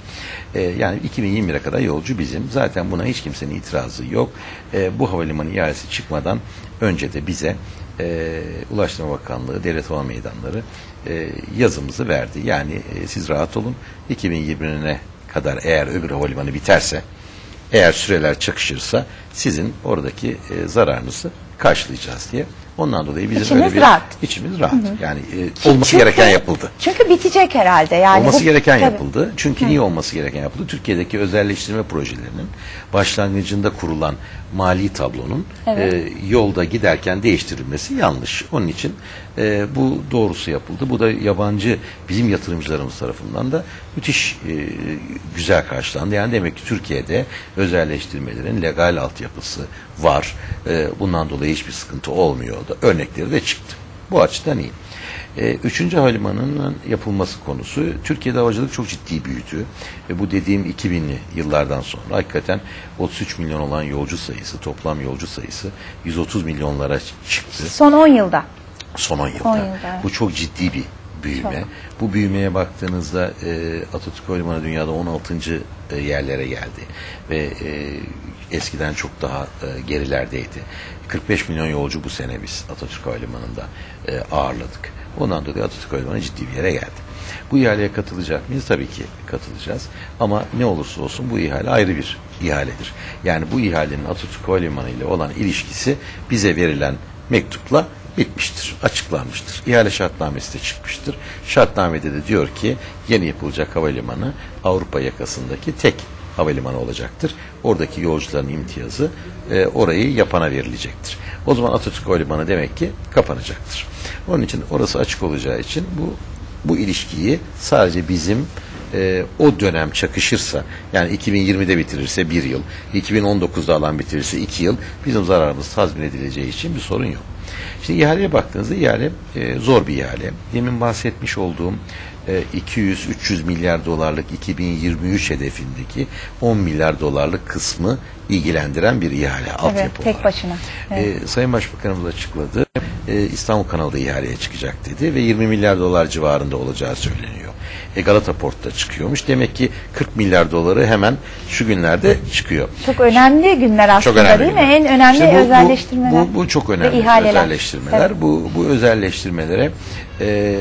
E, yani iki bin yirmi bir'e kadar yolcu bizim. Zaten buna hiç kimsenin itirazı yok. E, bu havalimanı ihalesi çıkmadan önce de bize E, Ulaştırma Bakanlığı, Devlet Hava Meydanları e, yazımızı verdi. Yani e, siz rahat olun, iki bin yirmi'ne kadar eğer öbür havalimanı biterse, eğer süreler çakışırsa sizin oradaki e, zararınızı karşılayacağız diye. Ondan dolayı bizim içimiz öyle bir rahat. İçimiz rahat. Hı hı. Yani e, olması çünkü, gereken yapıldı. Çünkü bitecek herhalde. Yani olması bu, gereken tabii. yapıldı. Çünkü hı. niye olması gereken yapıldı? Türkiye'deki özelleştirme projelerinin başlangıcında kurulan mali tablonun evet. e, yolda giderken değiştirilmesi yanlış. Onun için e, bu doğrusu yapıldı. Bu da yabancı bizim yatırımcılarımız tarafından da müthiş e, güzel karşılandı. Yani demek ki Türkiye'de özelleştirmelerin legal altyapısı var. E, bundan dolayı hiçbir sıkıntı olmuyor. Örnekleri de çıktı. Bu açıdan iyi. E, üçüncü havalimanının yapılması konusu, Türkiye'de havacılık çok ciddi büyüdü. E, bu dediğim iki binli yıllardan sonra hakikaten otuz üç milyon olan yolcu sayısı, toplam yolcu sayısı yüz otuz milyonlara çıktı. Son on yılda. Son on yılda. on yılda. Bu çok ciddi bir büyüme. Çok. Bu büyümeye baktığınızda e, Atatürk Havalimanı dünyada on altıncı yerlere geldi. Ve e, eskiden çok daha e, gerilerdeydi. kırk beş milyon yolcu bu sene biz Atatürk Havalimanı'nda e, ağırladık. Ondan dolayı Atatürk Havalimanı ciddi bir yere geldi. Bu ihaleye katılacak mıyız? Tabii ki katılacağız. Ama ne olursa olsun bu ihale ayrı bir ihaledir. Yani bu ihalenin Atatürk Havalimanı ile olan ilişkisi bize verilen mektupla bitmiştir, açıklanmıştır. İhale şartnamesi de çıkmıştır. Şartnamede de diyor ki yeni yapılacak havalimanı Avrupa yakasındaki tek havalimanı olacaktır. Oradaki yolcuların imtiyazı e, orayı yapana verilecektir. O zaman Atatürk Havalimanı demek ki kapanacaktır. Onun için orası açık olacağı için bu bu ilişkiyi sadece bizim e, o dönem çakışırsa, yani iki bin yirmi'de bitirirse bir yıl, iki bin on dokuz'da alan bitirirse iki yıl, bizim zararımız tazmin edileceği için bir sorun yok. İşte ihaleye baktığınızda ihale e, zor bir ihale. Demin bahsetmiş olduğum iki yüz üç yüz milyar dolarlık iki bin yirmi üç hedefindeki on milyar dolarlık kısmı ilgilendiren bir ihale. Evet, altyapı tek olarak. Başına. Evet. Ee, Sayın Başbakanımız açıkladı. Ee, İstanbul Kanalı'da ihaleye çıkacak dedi ve yirmi milyar dolar civarında olacağı söyleniyor. E, Galata Port'ta çıkıyormuş. Demek ki kırk milyar doları hemen şu günlerde çıkıyor. Çok önemli günler aslında, önemli değil günler. mi? En önemli işte bu, özelleştirmeler. Bu, bu, bu çok önemli özelleştirmeler. Evet. Bu, bu özelleştirmelere e,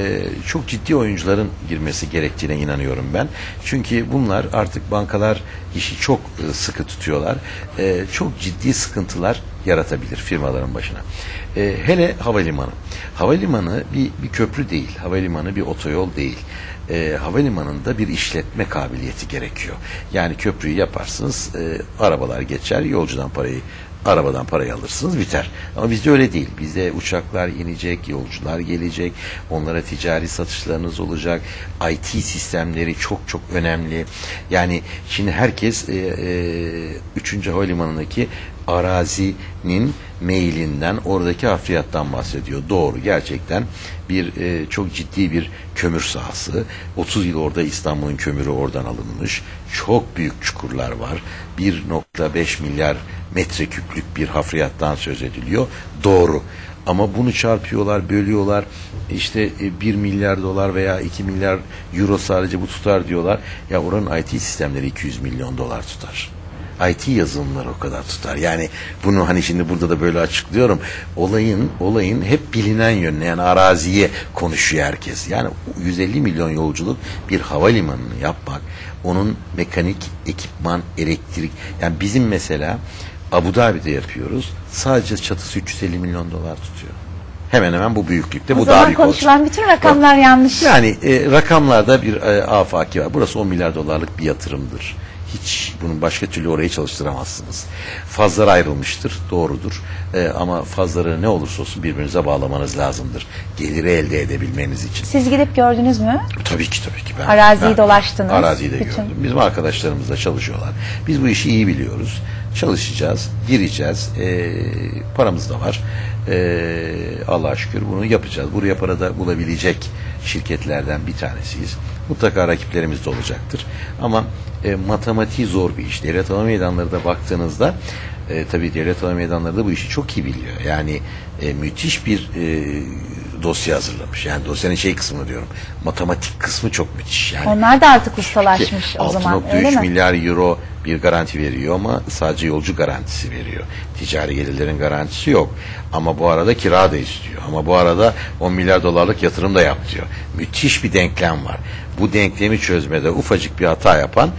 çok ciddi oyuncuların girmesi gerektiğine inanıyorum ben. Çünkü bunlar artık bankalar işi çok sıkı tutuyorlar. E, çok ciddi sıkıntılar yaratabilir firmaların başına. E, hele havalimanı. Havalimanı bir, bir köprü değil. Havalimanı bir otoyol değil. E, havalimanında bir işletme kabiliyeti gerekiyor. Yani köprüyü yaparsınız, e, arabalar geçer, yolcudan parayı, arabadan parayı alırsınız, biter. Ama bizde öyle değil. Bizde uçaklar inecek, yolcular gelecek, onlara ticari satışlarınız olacak. I T sistemleri çok çok önemli. Yani şimdi herkes e, e, üçüncü havalimanındaki arazinin mailinden, oradaki hafriyattan bahsediyor. Doğru, gerçekten bir e, çok ciddi bir kömür sahası. otuz yıl orada İstanbul'un kömürü oradan alınmış. Çok büyük çukurlar var. bir nokta beş milyar metreküplük bir hafriyattan söz ediliyor. Doğru. Ama bunu çarpıyorlar, bölüyorlar. İşte bir milyar dolar veya iki milyar euro sadece bu tutar diyorlar. Ya oranın I T sistemleri iki yüz milyon dolar tutar. I T yazılımları o kadar tutar. Yani bunu hani şimdi burada da böyle açıklıyorum. Olayın olayın hep bilinen yönüne, yani araziye konuşuyor herkes. Yani yüz elli milyon yolculuk bir havalimanını yapmak, onun mekanik, ekipman, elektrik. Yani bizim mesela Abu Dhabi'de yapıyoruz. Sadece çatısı üç yüz elli milyon dolar tutuyor. Hemen hemen bu büyüklükte. O bu zaman konuşulan olacak. Bütün rakamlar Bak, yanlış. Yani e, rakamlarda bir e, afaki var. Burası on milyar dolarlık bir yatırımdır. Hiç bunun başka türlü orayı çalıştıramazsınız. Fazlar ayrılmıştır, doğrudur. Ee, ama fazları ne olursa olsun birbirinize bağlamanız lazımdır. Geliri elde edebilmeniz için. Siz gidip gördünüz mü? Tabii ki tabii ki. Ben, araziyi ben, dolaştınız. Araziyi de bütün. gördüm. Bizim arkadaşlarımız da çalışıyorlar. Biz bu işi iyi biliyoruz. Çalışacağız, gireceğiz. Ee, paramız da var. Ee, Allah'a şükür bunu yapacağız. Buraya para da bulabilecek şirketlerden bir tanesiyiz. Mutlaka rakiplerimiz de olacaktır. Ama e, matematiği zor bir iş. Devlet hava meydanları da baktığınızda e, tabii devlet hava meydanları da bu işi çok iyi biliyor. Yani e, müthiş bir e, dosya hazırlamış. Yani dosyanın şey kısmını diyorum. Matematik kısmı çok müthiş. Yani, onlar da artık ustalaşmış o zaman. altı nokta üç milyar euro bir garanti veriyor ama sadece yolcu garantisi veriyor. Ticari gelirlerin garantisi yok. Ama bu arada kira da istiyor. Ama bu arada on milyar dolarlık yatırım da yap diyor. Müthiş bir denklem var. Bu denklemi çözmede ufacık bir hata yapan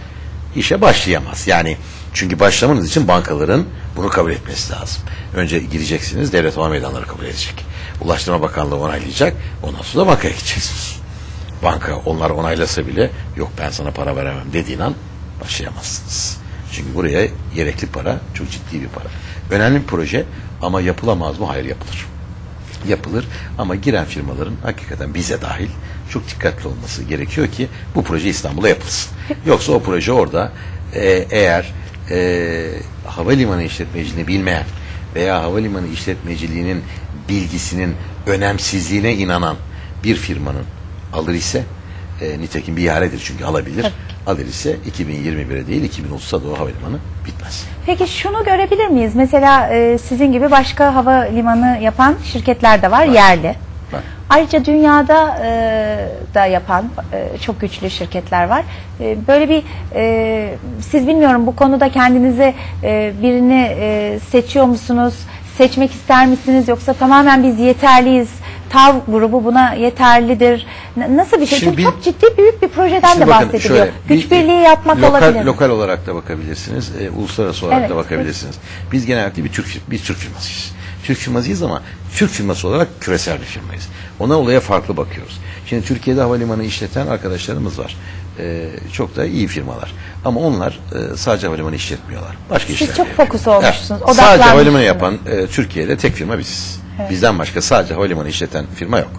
işe başlayamaz. Yani çünkü başlamanız için bankaların bunu kabul etmesi lazım. Önce gireceksiniz, devlet hava meydanları kabul edecek. Ulaştırma Bakanlığı onaylayacak, ondan sonra da bankaya gideceksiniz. Banka onlar onaylasa bile yok ben sana para veremem dediğin an başlayamazsınız. Çünkü buraya gerekli para, çok ciddi bir para. Önemli bir proje ama yapılamaz mı? Hayır, yapılır. Yapılır ama giren firmaların hakikaten bize dahil çok dikkatli olması gerekiyor ki bu proje İstanbul'a yapılsın. Yoksa o proje orada e, eğer e, havalimanı işletmeciliğini bilmeyen veya havalimanı işletmeciliğinin bilgisinin önemsizliğine inanan bir firmanın alır ise e, nitekim bir ihaledir çünkü alabilir. Tabii. Alır ise iki bin yirmi bire değil iki bin otuzda da o havalimanı bitmez. Peki şunu görebilir miyiz? Mesela e, sizin gibi başka havalimanı yapan şirketler de var, var. yerli. Var. Ayrıca dünyada e, da yapan e, çok güçlü şirketler var. E, böyle bir e, siz bilmiyorum bu konuda kendinizi e, birini e, seçiyor musunuz? Seçmek ister misiniz? Yoksa tamamen biz yeterliyiz. Tav grubu buna yeterlidir. Nasıl bir şey? Çünkü çok ciddi büyük bir projeden de bahsediliyor. Şöyle, Güç bir, birliği yapmak lokal, olabilir. Lokal olarak da bakabilirsiniz. E, uluslararası olarak evet, da bakabilirsiniz. Evet. Biz genellikle bir Türk, bir Türk firmasıyız. Türk firmasıyız ama Türk firması olarak küresel bir firmayız. Ona olaya farklı bakıyoruz. Şimdi Türkiye'de havalimanı işleten arkadaşlarımız var. E, çok da iyi firmalar. Ama onlar e, sadece havalimanı işletmiyorlar. Başka Siz işler çok yapıyor. Fokus olmuşsunuz. Evet. Sadece havalimanı yapan e, Türkiye'de tek firma biziz. Evet. Bizden başka sadece havalimanı işleten firma yok.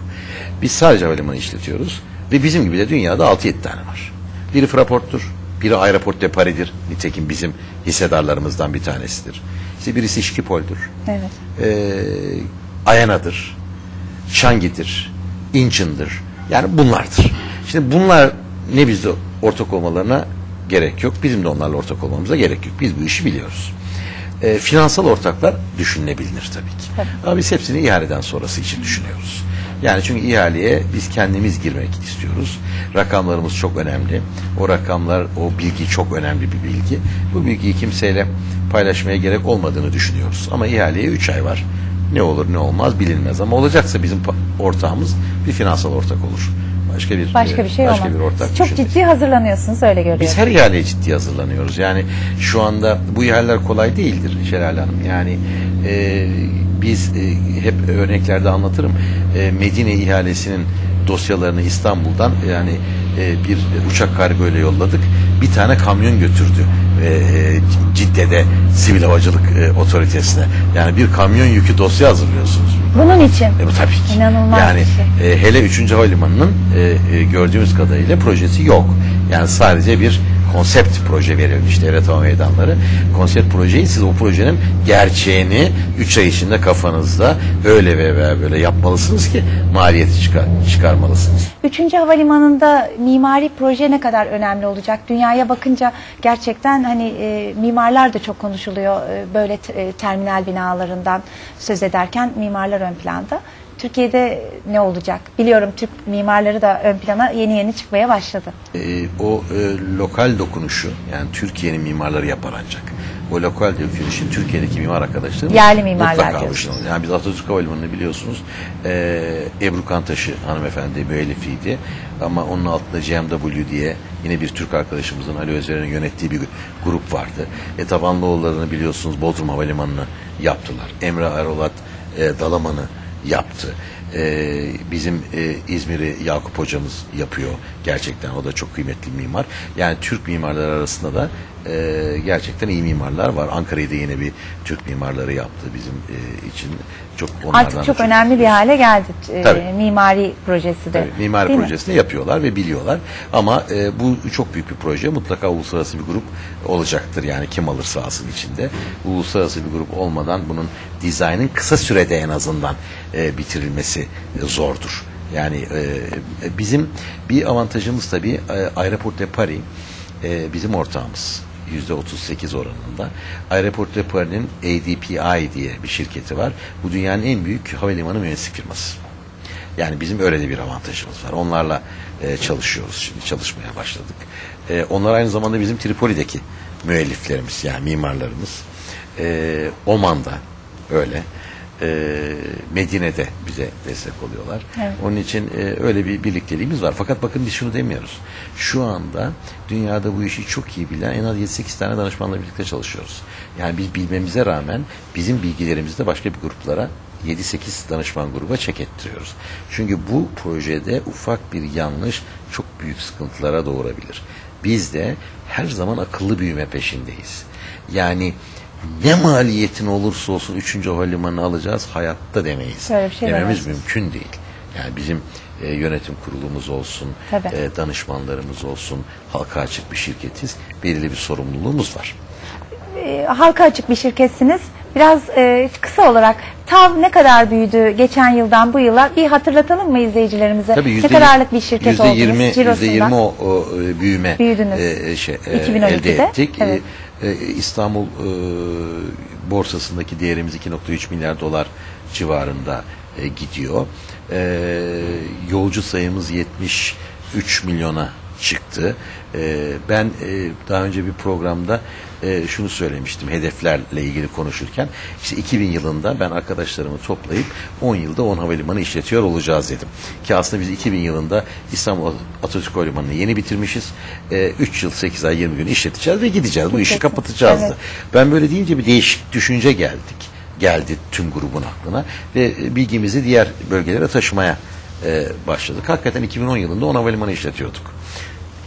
Biz sadece havalimanı işletiyoruz ve bizim gibi de dünyada altı yedi tane var. Biri Fraport'tur, biri Aéroports de Paris'dir. Nitekim bizim hissedarlarımızdan bir tanesidir. İşte birisi Schiphol'dur. Evet. Ee, Ayana'dır, Şangi'dir, İnçin'dir. Yani bunlardır. Şimdi bunlar ne bizde ortak olmalarına gerek yok. Bizim de onlarla ortak olmamıza gerek yok. Biz bu işi biliyoruz. E, finansal ortaklar düşünülebilir tabii ki. Evet. Ama biz hepsini ihaleden sonrası için düşünüyoruz. Yani çünkü ihaleye biz kendimiz girmek istiyoruz. Rakamlarımız çok önemli. O rakamlar, o bilgi çok önemli bir bilgi. Bu bilgiyi kimseyle paylaşmaya gerek olmadığını düşünüyoruz. Ama ihaleye üç ay var. Ne olur ne olmaz bilinmez. Ama olacaksa bizim ortağımız bir finansal ortak olur. Başka bir, başka bir şey başka bir ortak. Siz çok ciddi hazırlanıyorsunuz, öyle görüyorum. Biz her ihaleye ciddi hazırlanıyoruz. Yani şu anda bu ihaleler kolay değildir Şelale Hanım. Yani e, biz e, hep örneklerde anlatırım. E, Medine ihalesinin dosyalarını İstanbul'dan yani e, bir uçak kargoyla yolladık. Bir tane kamyon götürdü e, Cidde'de Sivil Havacılık e, Otoritesi'ne. Yani bir kamyon yükü dosya hazırlıyorsunuz. Bunun için? E, bu tabii ki. İnanılmaz yani, bir şey. E, hele üçüncü Havalimanı'nın e, e, gördüğümüz kadarıyla projesi yok. Yani sadece bir konsept proje verilmiş devlet hava meydanları. Konsept projeyi siz o projenin gerçeğini üç ay içinde kafanızda öyle veya böyle yapmalısınız ki maliyeti çıkar, çıkarmalısınız. Üçüncü havalimanında mimari proje ne kadar önemli olacak? Dünyaya bakınca gerçekten hani e, mimarlar da çok konuşuluyor. E, böyle e, terminal binalarından söz ederken mimarlar ön planda. Türkiye'de ne olacak? Biliyorum Türk mimarları da ön plana yeni yeni çıkmaya başladı. E, o e, lokal dokunuşu, yani Türkiye'nin mimarları yapar ancak. O lokal dokunuşu Türkiye'deki mimar arkadaşlarımız yerli mimarlar diyorsunuz. Yani biz Atatürk Havalimanı'nı biliyorsunuz. E, Ebru Kantaş'ı hanımefendi müellifiydi. Ama onun altında C M W diye yine bir Türk arkadaşımızın, Ali Özer'in yönettiği bir grup vardı. E, Tabanlıoğulları'nı biliyorsunuz, Bodrum Havalimanı'nı yaptılar. Emre Arolat e, Dalaman'ı yaptı. Ee, bizim e, İzmir'i Yakup hocamız yapıyor. Gerçekten o da çok kıymetli bir mimar. Yani Türk mimarlar arasında da e, gerçekten iyi mimarlar var. Ankara'yı da yine bir Türk mimarları yaptı bizim e, için. Çok onlardan artık çok, çok önemli bir hale geldi e, mimari projesi de. Tabii, mimari projesini yapıyorlar ve biliyorlar. Ama e, bu çok büyük bir proje. Mutlaka uluslararası bir grup olacaktır. Yani kim alırsa alsın içinde. Uluslararası bir grup olmadan bunun dizaynın kısa sürede en azından e, bitirilmesi e, zordur. Yani e, bizim bir avantajımız tabii e, Aéroports de Paris e, bizim ortağımız. yüzde otuz sekiz oranında. Aéroports de Paris'in A D P I diye bir şirketi var. Bu dünyanın en büyük havalimanı mühendislik firması. Yani bizim öyle de bir avantajımız var. Onlarla e, çalışıyoruz. Şimdi çalışmaya başladık. E, onlar aynı zamanda bizim Tripoli'deki müelliflerimiz, yani mimarlarımız. E, Oman'da öyle. E, Medine'de bize destek oluyorlar. Evet. Onun için e, öyle bir birlikteliğimiz var. Fakat bakın biz şunu demiyoruz. Şu anda dünyada bu işi çok iyi bilen en az yedi sekiz tane danışmanla birlikte çalışıyoruz. Yani biz bilmemize rağmen bizim bilgilerimizi de başka bir gruplara, yedi sekiz danışman gruba çek ettiriyoruz. Çünkü bu projede ufak bir yanlış çok büyük sıkıntılara doğurabilir. Biz de her zaman akıllı büyüme peşindeyiz. Yani ne maliyetin olursa olsun üçüncü havalimanını alacağız hayatta demeyiz. Öyle bir şey dememiz demez. Mümkün değil. Yani bizim e, yönetim kurulumuz olsun, e, danışmanlarımız olsun, halka açık bir şirketiz. Belirli bir sorumluluğumuz var. E, halka açık bir şirketsiniz. Biraz e, kısa olarak Tav ne kadar büyüdü geçen yıldan bu yıla? Bir hatırlatalım mı izleyicilerimize? Tabii, ne kadarlık bir şirket oldunuz? yüzde yirmi o, o büyüme e, şey, e, elde ettik. Evet. E, İstanbul e, borsasındaki değerimiz iki nokta üç milyar dolar civarında e, gidiyor. E, yolcu sayımız yetmiş üç milyona çıktı. E, ben e, daha önce bir programda Ee, şunu söylemiştim hedeflerle ilgili konuşurken, işte iki bin yılında ben arkadaşlarımı toplayıp on yılda on havalimanı işletiyor olacağız dedim. Ki aslında biz iki bin yılında İstanbul Atatürk Havalimanı'nı yeni bitirmişiz. Ee, üç yıl sekiz ay yirmi gün işleteceğiz ve gideceğiz. Bu işi kapatacağız da. Evet. Ben böyle deyince bir değişik düşünce geldik. Geldi tüm grubun aklına ve bilgimizi diğer bölgelere taşımaya e, başladık. Hakikaten iki bin on yılında on havalimanı işletiyorduk.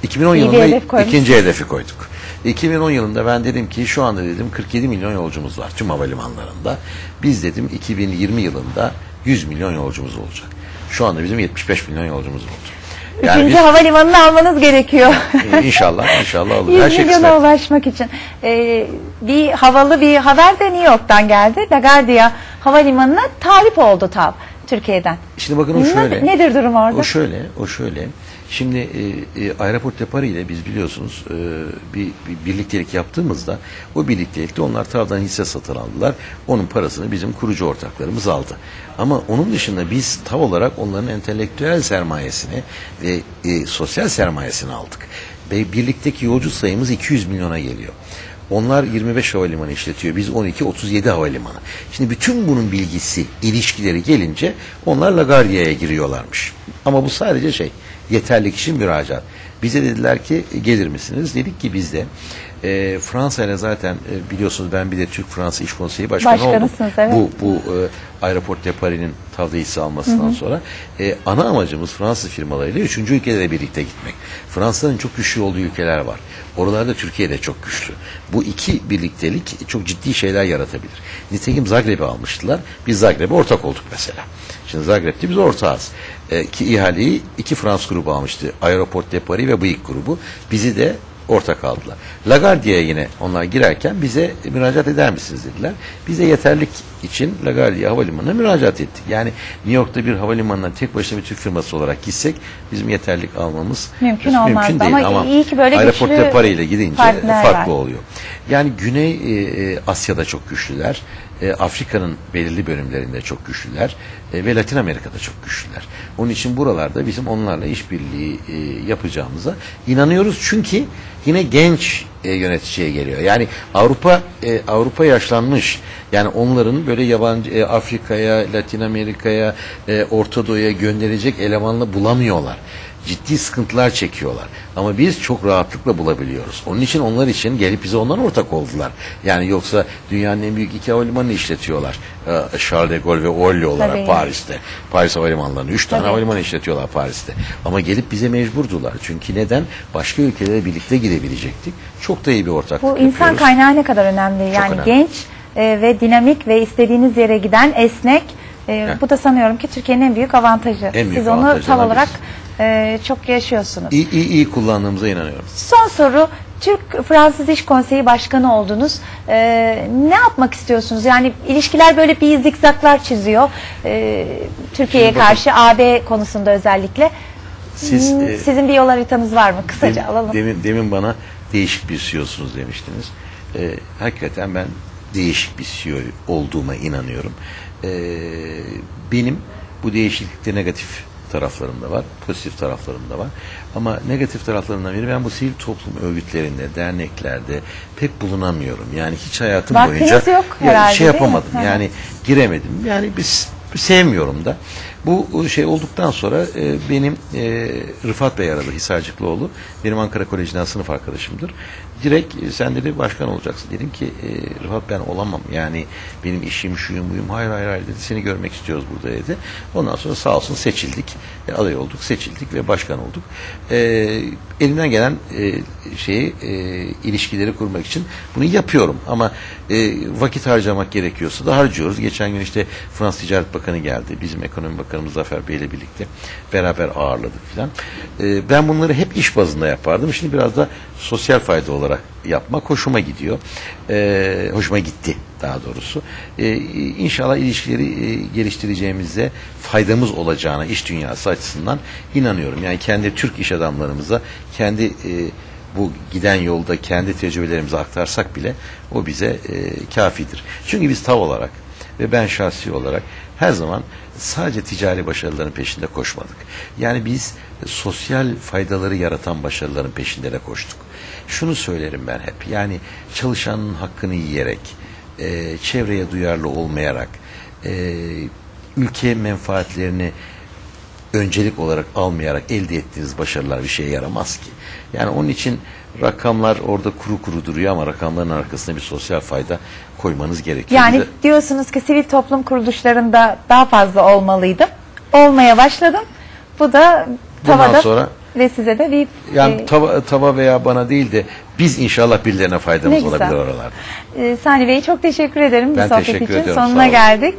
iki bin on İyi yılında hedef ikinci hedefi koyduk. iki bin on yılında ben dedim ki şu anda dedim kırk yedi milyon yolcumuz var tüm havalimanlarında. Biz dedim iki bin yirmi yılında yüz milyon yolcumuz olacak. Şu anda bizim yetmiş beş milyon yolcumuz oldu. Yani üçüncü biz, havalimanını almanız gerekiyor. E, inşallah, inşallah olur. yüz her şey milyona kısmet ulaşmak için. Ee, bir havalı bir haber de New York'tan geldi. LaGuardia Havalimanı'na talip oldu Tav Türkiye'den. Şimdi bakın o şöyle. Nedir durum orada? O şöyle, o şöyle. Şimdi e, e, Aéroports de Paris ile biz biliyorsunuz e, bir, bir birliktelik yaptığımızda o birliktelikte onlar Tav'dan hisse satın aldılar. Onun parasını bizim kurucu ortaklarımız aldı. Ama onun dışında biz Tav olarak onların entelektüel sermayesini ve e, sosyal sermayesini aldık. Ve birlikteki yolcu sayımız iki yüz milyona geliyor. Onlar yirmi beş havalimanı işletiyor. Biz on iki otuz yedi havalimanı. Şimdi bütün bunun bilgisi, ilişkileri gelince onlar Lagardiya'ya giriyorlarmış. Ama bu sadece şey, yeterlik için müracaat. Bize dediler ki gelir misiniz? Dedik ki biz de e, Fransa ile zaten e, biliyorsunuz ben bir de Türk-Fransa İş Konseyi Başkanı oldum. Evet. Bu, bu e, Aéroports de Paris'in T A V'da hisse almasından hı hı. sonra e, ana amacımız Fransız firmalarıyla üçüncü ülkelere birlikte gitmek. Fransa'nın çok güçlü olduğu ülkeler var. Oralarda Türkiye de çok güçlü. Bu iki birliktelik çok ciddi şeyler yaratabilir. Nitekim Zagreb'i almıştılar. Biz Zagreb'e ortak olduk mesela. Şimdi Zagreb'te biz ortağız. E, ki ihaleyi iki Fransız grubu almıştı. Aéroports de Paris ve Bıyık grubu. Bizi de ortak aldılar. Lagardiya'ya yine onlar girerken bize müracaat eder misiniz dediler. Biz de yeterlik için Lagardiya Havalimanı'na müracaat ettik. Yani New York'ta bir havalimanına tek başına bir Türk firması olarak gitsek bizim yeterlik almamız mümkün, mümkün olmaz, değil. Ama, ama iyi ki böyle Aéroports de Paris ile gidince farklı var. Oluyor. Yani Güney e, Asya'da çok güçlüler. E, Afrika'nın belirli bölümlerinde çok güçlüler e, ve Latin Amerika'da çok güçlüler. Onun için buralarda bizim onlarla işbirliği e, yapacağımıza inanıyoruz. Çünkü yine genç e, yöneticiye geliyor. Yani Avrupa e, Avrupa yaşlanmış. Yani onların böyle yabancı e, Afrika'ya, Latin Amerika'ya, e, Orta Doğu'ya gönderecek elemanla bulamıyorlar. Ciddi sıkıntılar çekiyorlar. Ama biz çok rahatlıkla bulabiliyoruz. Onun için onlar için gelip bize ondan ortak oldular. Yani yoksa dünyanın en büyük iki havalimanını işletiyorlar. Ee, Charles de Gaulle ve Orly olarak tabii. Paris'te. Paris havalimanlarını. Üç tane tabii. havalimanı işletiyorlar Paris'te. Ama gelip bize mecburdular. Çünkü neden? Başka ülkelere birlikte gidebilecektik. Çok da iyi bir ortaklık yapıyoruz. Bu insan yapıyoruz. Kaynağı ne kadar önemli. Çok yani önemli. Genç e, ve dinamik ve istediğiniz yere giden esnek. E, bu da sanıyorum ki Türkiye'nin en büyük avantajı. En büyük Siz avantajı onu tam olarak... Ee, çok yaşıyorsunuz. İyi, iyi, iyi kullandığımıza inanıyorum. Son soru, Türk-Fransız İş Konseyi Başkanı oldunuz. Ee, ne yapmak istiyorsunuz? Yani ilişkiler böyle bir zikzaklar çiziyor. Ee, Türkiye'ye karşı A B konusunda özellikle. Siz, hmm, e, sizin bir yol haritanız var mı? Kısaca dem, alalım. Demin, demin bana değişik bir C E O'sunuz demiştiniz. Ee, hakikaten ben değişik bir C E O olduğuma inanıyorum. Ee, benim bu değişiklikte negatif taraflarında var, pozitif taraflarında var. Ama negatif taraflarından biri ben bu sivil toplum örgütlerinde, derneklerde pek bulunamıyorum. Yani hiç hayatım vaktiniz boyunca yok herhalde, şey yapamadım. Yani giremedim. Yani biz sevmiyorum da. Bu şey olduktan sonra e, benim e, Rıfat Bey aradı, Hisarcıklıoğlu. Benim Ankara Koleji'nden sınıf arkadaşımdır. Direkt e, sen dedi başkan olacaksın. Dedim ki e, Rıfat ben olamam. Yani benim işim şuyum buyum. Hayır hayır hayır dedi. Seni görmek istiyoruz burada dedi. Ondan sonra sağ olsun seçildik. E, aday olduk, seçildik ve başkan olduk. E, elimden gelen e, şeyi e, ilişkileri kurmak için bunu yapıyorum. Ama e, vakit harcamak gerekiyorsa da harcıyoruz. Geçen gün işte Fransız Ticaret Bakanı geldi. Bizim ekonomi bakanı Bakanımız Zafer Bey ile birlikte beraber ağırladık filan. Ee, ben bunları hep iş bazında yapardım. Şimdi biraz da sosyal fayda olarak yapmak hoşuma gidiyor. Ee, hoşuma gitti daha doğrusu. Ee, inşallah ilişkileri e, geliştireceğimize faydamız olacağına iş dünyası açısından inanıyorum. Yani kendi Türk iş adamlarımıza kendi e, bu giden yolda kendi tecrübelerimizi aktarsak bile o bize e, kafidir. Çünkü biz T A V olarak ve ben şahsi olarak her zaman sadece ticari başarıların peşinde koşmadık. Yani biz sosyal faydaları yaratan başarıların peşinde de koştuk. Şunu söylerim ben hep. Yani çalışanın hakkını yiyerek, e, çevreye duyarlı olmayarak, e, ülke menfaatlerini öncelik olarak almayarak elde ettiğiniz başarılar bir şeye yaramaz ki. Yani onun için rakamlar orada kuru kuru duruyor ama rakamların arkasına bir sosyal fayda koymanız gerekiyor. Yani diyorsunuz ki sivil toplum kuruluşlarında daha fazla olmalıydım. Olmaya başladım. Bu da tavada sonra, ve size de bir... Yani tava, tava veya bana değil de biz inşallah birilerine faydamız olabilir oralarda. Ee, Sani Bey çok teşekkür ederim ben bu sohbet için. Ediyorum, sonuna geldik.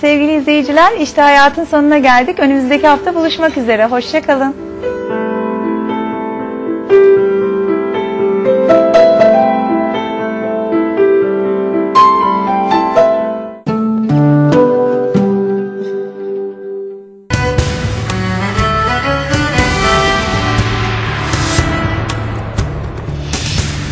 Sevgili izleyiciler, işte hayatın sonuna geldik. Önümüzdeki hafta buluşmak üzere. Hoşça kalın.